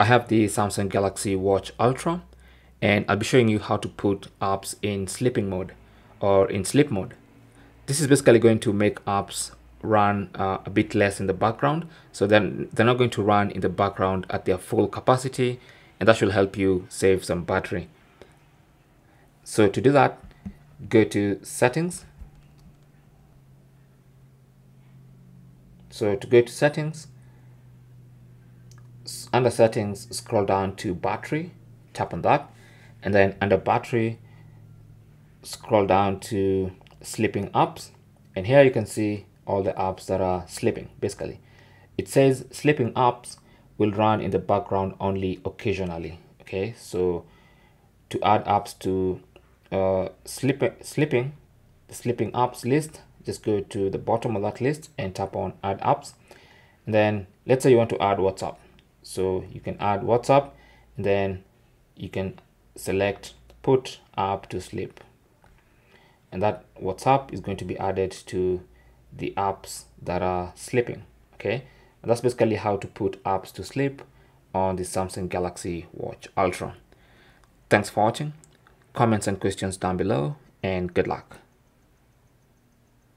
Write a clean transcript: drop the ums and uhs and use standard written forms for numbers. I have the Samsung Galaxy Watch Ultra, and I'll be showing you how to put apps in sleeping mode or in sleep mode. This is basically going to make apps run a bit less in the background, so then they're not going to run in the background at their full capacity, and that should help you save some battery. So to do that, go to settings. So to go to settings, under settings, scroll down to battery, tap on that, and then under battery, scroll down to sleeping apps, and here you can see all the apps that are sleeping. Basically, it says sleeping apps will run in the background only occasionally. Okay, so to add apps to the sleeping apps list, just go to the bottom of that list and tap on add apps, and then let's say you want to add WhatsApp. So you can add WhatsApp, and then you can select put app to sleep, and that WhatsApp is going to be added to the apps that are sleeping. Okay, and that's basically how to put apps to sleep on the Samsung Galaxy Watch Ultra. Thanks for watching. Comments and questions down below, and good luck.